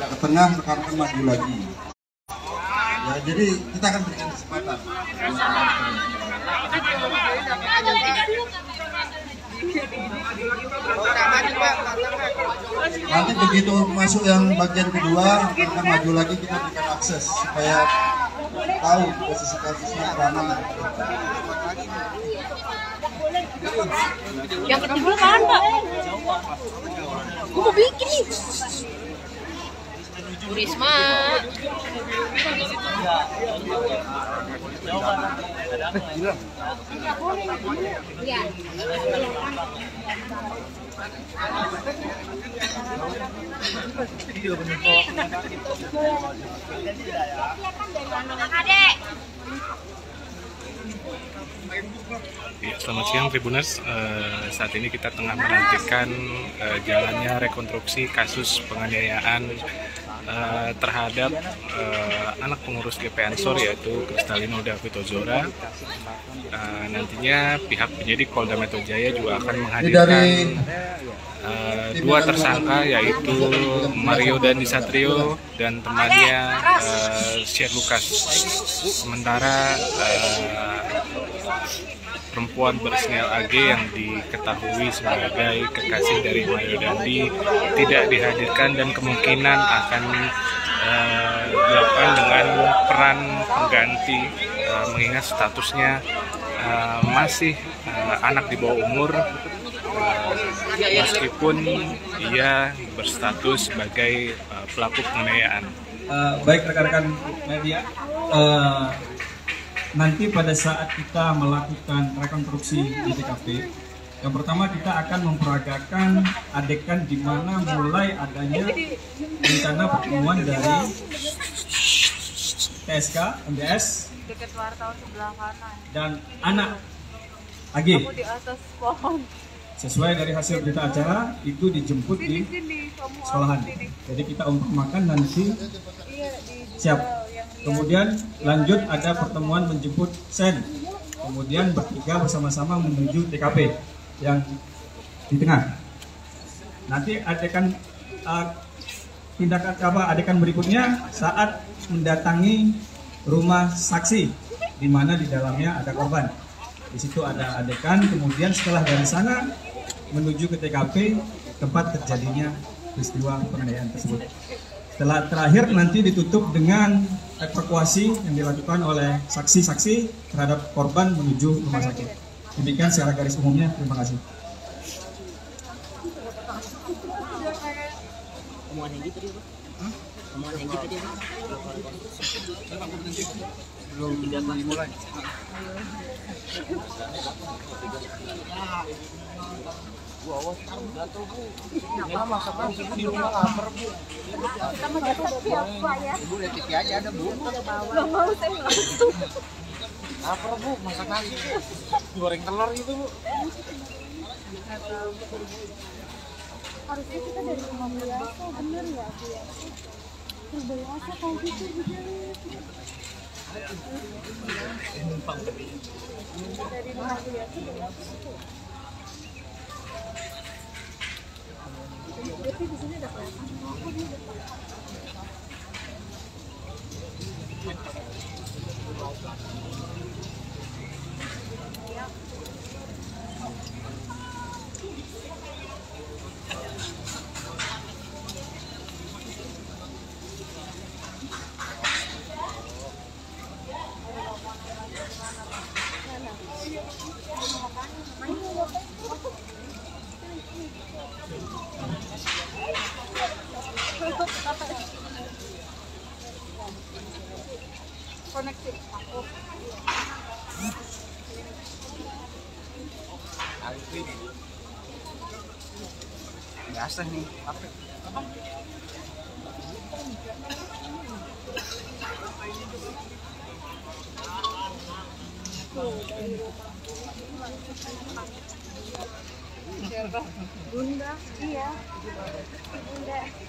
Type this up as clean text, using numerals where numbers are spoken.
agak ke tengah, rekan-rekan maju lagi. Ya, jadi kita akan berikan kesempatan. Nanti begitu masuk yang bagian kedua, akan maju lagi, kita berikan akses supaya tahu posisi kasusnya mana. Yang ketiga kan Pak? Gue mau bikin nih. Bu Risma. Ya, selamat siang Tribuners. Saat ini kita tengah menantikan jalannya rekonstruksi kasus penganiayaan terhadap anak pengurus GP Ansor yaitu Kristalino David Ozora. Nantinya pihak penyidik Polda Metro Jaya juga akan menghadirkan dua tersangka yaitu Mario Dandi Satrio dan temannya Shane Lukas. Sementara perempuan berinisial AG yang diketahui sebagai kekasih dari Mario Dandi tidak dihadirkan dan kemungkinan akan dilakukan dengan peran pengganti mengingat statusnya masih anak di bawah umur meskipun ia berstatus sebagai pelaku penganiayaan. Baik rekan-rekan media, nanti pada saat kita melakukan rekonstruksi di TKP, yang pertama kita akan memperagakan adegan di mana mulai adanya rencana pertemuan dari TSK, MBS, dan anak AG. Sesuai dari hasil berita acara, itu dijemput di sekolahan. Jadi kita umpamakan nanti siap. Kemudian lanjut ada pertemuan menjemput Sen. Kemudian bertiga bersama-sama menuju TKP yang di tengah. Nanti adegan tindakan adegan berikutnya saat mendatangi rumah saksi, di mana di dalamnya ada korban. Di situ ada adegan. Kemudian setelah dari sana menuju ke TKP tempat terjadinya peristiwa penganiayaan tersebut. Setelah terakhir nanti ditutup dengan evakuasi yang dilakukan oleh saksi-saksi terhadap korban menuju rumah sakit. Demikian secara garis umumnya. Terima kasih. Bu awas jatuh Bu. Ini masakan di rumah lapar Bu. Kita mau jatuh siapa ya? Bu lihat TV aja ada Bu. Enggak mau saya langsung. Lapar Bu, masak nasi Bu. Goreng telur gitu Bu. Harusnya kita dari rumah biasa, bener nggak Bu ya? Terbiasa kalau gitu begini. Dari rumah biasa bener. Di sini ada pelajaran. Koneksi aku. Alvin. Biasa nih, apa? Bunda, iya. Bunda.